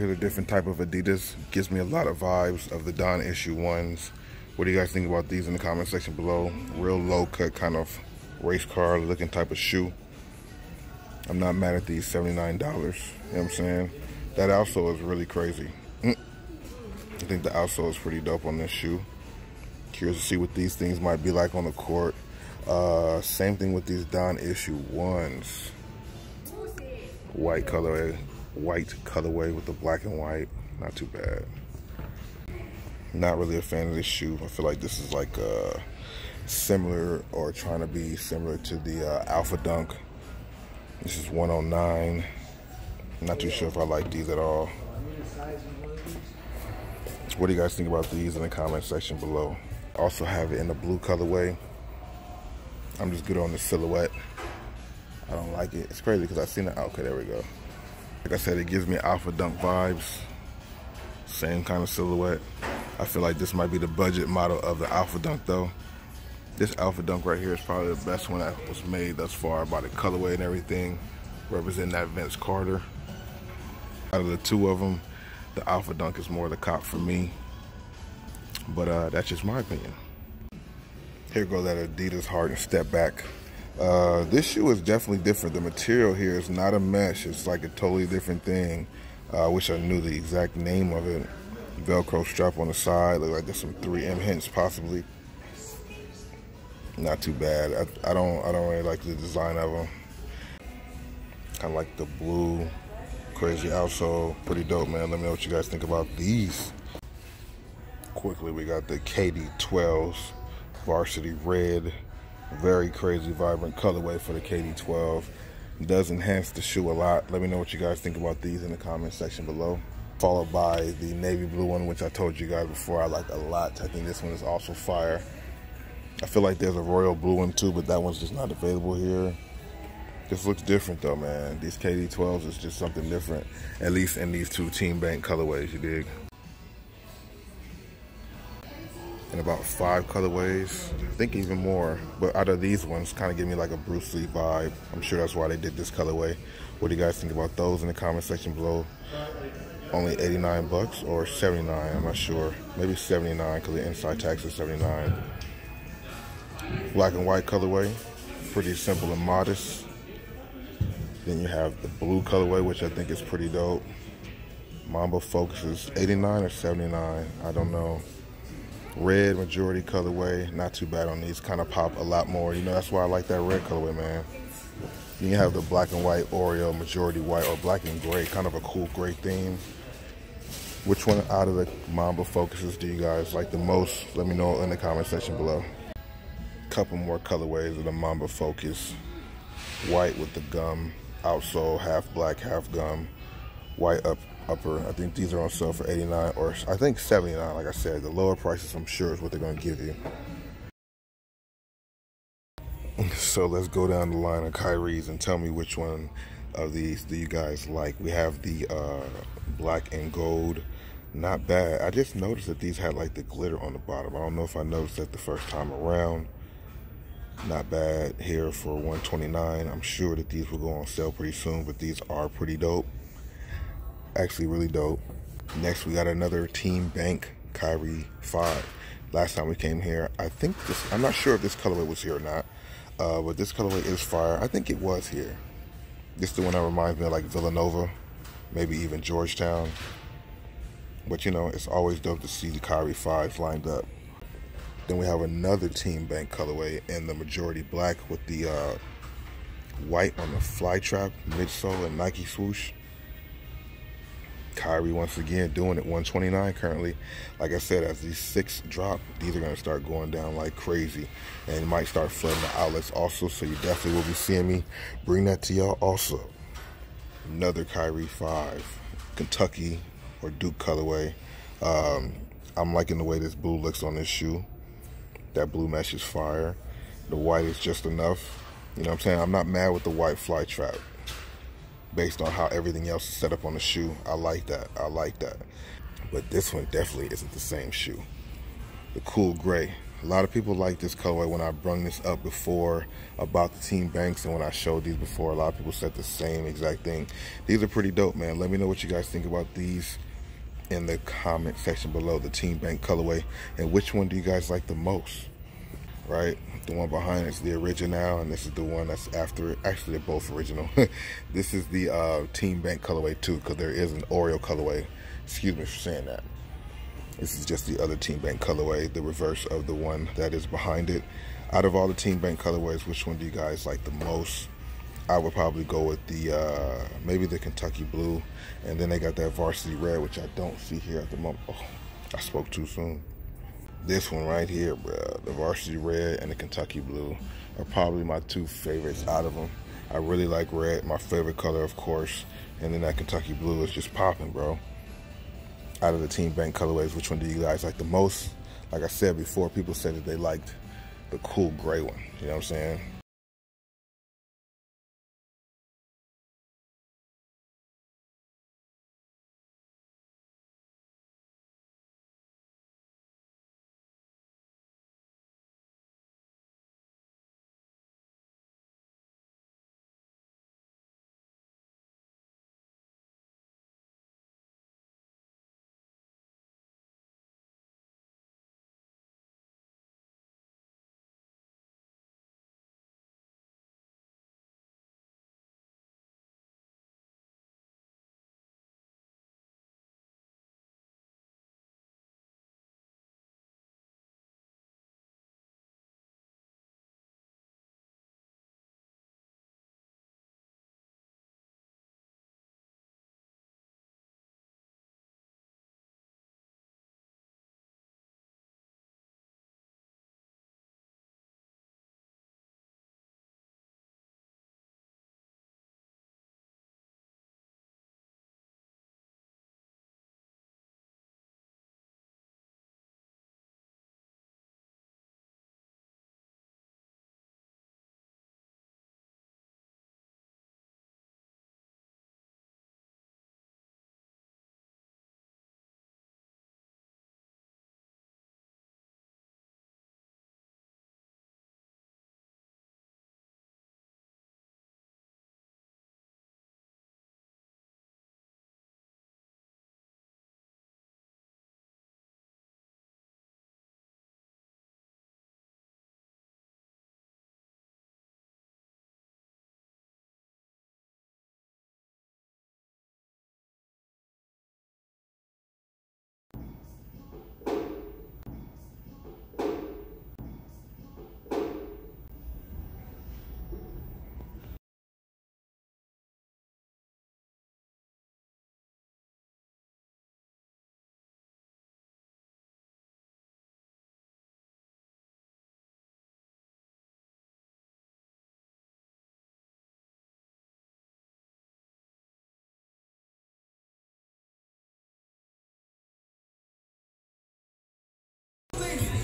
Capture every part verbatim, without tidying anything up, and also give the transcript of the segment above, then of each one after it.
Here's a different type of Adidas. Gives me a lot of vibes of the Don issue ones. What do you guys think about these in the comment section below? Real low cut kind of race car looking type of shoe. I'm not mad at these seventy-nine dollars. You know what I'm saying? That outsole is really crazy. Mm. I think the outsole is pretty dope on this shoe. Curious to see what these things might be like on the court. Uh, same thing with these Don issue ones. White colorway, white colorway with the black and white. Not too bad. Not really a fan of this shoe. I feel like this is like uh, similar or trying to be similar to the uh, Alpha Dunk. This is one oh nine. I'm not too sure if I like these at all. What do you guys think about these in the comment section below? Also have it in the blue colorway. I'm just good on the silhouette. I don't like it. It's crazy because I've seen it. Okay, there we go. Like I said, it gives me Alpha Dunk vibes. Same kind of silhouette. I feel like this might be the budget model of the Alpha Dunk though. This Alpha Dunk right here is probably the best one that was made thus far by the colorway and everything. Representing that Vince Carter. Out of the two of them, the Alpha Dunk is more the cop for me. But uh, that's just my opinion. Here goes that Adidas Harden step back. Uh, this shoe is definitely different. The material here is not a mesh. It's like a totally different thing. Uh, I wish I knew the exact name of it. Velcro strap on the side. Look like there's some three M hints possibly. Not too bad. I, I don't. I don't really like the design of them. Kind of like the blue, crazy outsole. Pretty dope, man. Let me know what you guys think about these. Quickly, we got the K D twelves, varsity red. Very crazy, vibrant colorway for the K D twelve. Does enhance the shoe a lot. Let me know what you guys think about these in the comment section below. Followed by the navy blue one, which I told you guys before I like a lot. I think this one is also fire. I feel like there's a royal blue one too, but that one's just not available here. This looks different though, man. These K D twelves is just something different, at least in these two Team Bank colorways, you dig? And about five colorways, I think even more, but out of these ones, kind of give me like a Bruce Lee vibe. I'm sure that's why they did this colorway. What do you guys think about those in the comment section below? Only eighty-nine bucks or seventy-nine, I'm not sure. Maybe seventy-nine, because the inside tax is seventy-nine. Black and white colorway, pretty simple and modest. Then you have the blue colorway, which I think is pretty dope. Mamba Focus is eighty-nine or seventy-nine, I don't know. Red majority colorway, not too bad on these, kind of pop a lot more. You know, that's why I like that red colorway, man. Then you have the black and white Oreo, majority white or black and gray, kind of a cool gray theme. Which one out of the Mamba Focuses do you guys like the most? Let me know in the comment section below. Couple more colorways of the Mamba Focus. White with the gum outsole, half black, half gum. White up upper. I think these are on sale for eighty-nine or I think seventy-nine. Like I said, the lower prices I'm sure is what they're gonna give you. So let's go down the line of Kyrie's and tell me which one of these do you guys like. We have the uh, black and gold. Not bad. I just noticed that these had like the glitter on the bottom. I don't know if I noticed that the first time around. Not bad here for one twenty-nine. I'm sure that these will go on sale pretty soon, but these are pretty dope. Actually really dope. Next we got another Team Bank Kyrie five. Last time we came here, I think this, I'm not sure if this colorway was here or not, uh, but this colorway is fire. I think it was here. This is the one that reminds me of like Villanova, maybe even Georgetown. But you know, it's always dope to see the Kyrie fives lined up. Then we have another Team Bank colorway in the majority black with the uh, white on the flytrap, midsole, and Nike swoosh. Kyrie once again doing it, one twenty-nine currently. Like I said, as these six drop, these are going to start going down like crazy. And it might start flooding the outlets also, so you definitely will be seeing me bring that to y'all also. Another Kyrie five, Kentucky or Duke colorway. Um, I'm liking the way this blue looks on this shoe. That blue mesh is fire. The white is just enough. You know what I'm saying? I'm not mad with the white fly trap. Based on how everything else is set up on the shoe, I like that. I like that. But this one definitely isn't the same shoe. The cool gray. A lot of people like this colorway. When I brung this up before about the team banks and when I showed these before, a lot of people said the same exact thing. These are pretty dope, man. Let me know what you guys think about these in the comment section below, the team bank colorway. And which one do you guys like the most, right? The one behind is the original, and this is the one that's after it. Actually, they're both original. This is the uh, team bank colorway too, because there is an Oreo colorway. Excuse me for saying that. This is just the other team bank colorway, the reverse of the one that is behind it. Out of all the team bank colorways, which one do you guys like the most? I would probably go with the uh, maybe the Kentucky blue, and then they got that varsity red, which I don't see here at the moment. Oh, I spoke too soon. This one right here, bro, the varsity red and the Kentucky blue are probably my two favorites out of them. I really like red, my favorite color, of course, and then that Kentucky blue is just popping, bro. Out of the team bank colorways, which one do you guys like the most? Like I said before, people said that they liked the cool gray one. You know what I'm saying?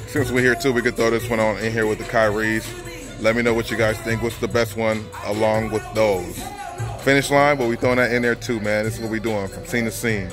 Since we're here too, we could throw this one on in here with the Kyries. Let me know what you guys think. What's the best one along with those? Finish Line, but we throwing that in there too, man. This is what we doing from scene to scene.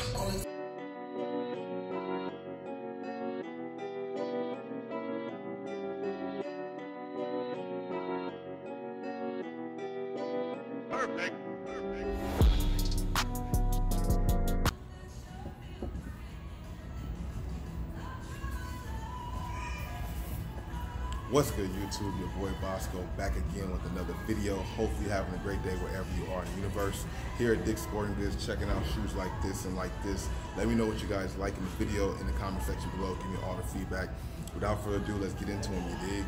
What's good, YouTube? Your boy Bossco back again with another video. Hopefully you're having a great day wherever you are in the universe. Here at Dick's Sporting Goods, checking out shoes like this and like this. Let me know what you guys like in the video in the comment section below. Give me all the feedback. Without further ado, let's get into them, you dig?